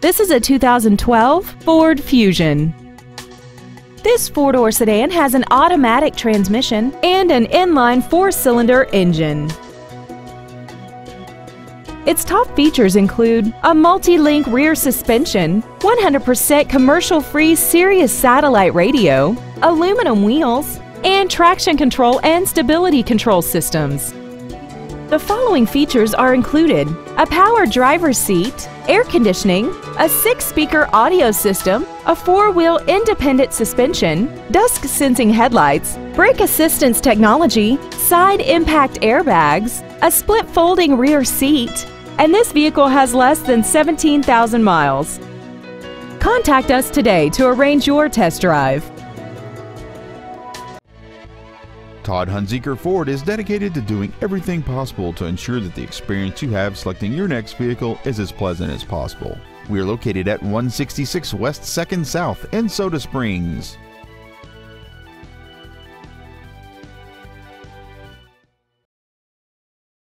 This is a 2012 Ford Fusion. This four-door sedan has an automatic transmission and an inline four-cylinder engine. Its top features include a multi-link rear suspension, 100% commercial-free Sirius satellite radio, aluminum wheels, and traction control and stability control systems. The following features are included: a power driver's seat, air conditioning, a 6-speaker audio system, a 4-wheel independent suspension, dusk sensing headlights, brake assistance technology, side impact airbags, a split folding rear seat, and this vehicle has less than 17,000 miles. Contact us today to arrange your test drive. Todd Hunziker Ford is dedicated to doing everything possible to ensure that the experience you have selecting your next vehicle is as pleasant as possible. We are located at 166 West 2nd South in Soda Springs.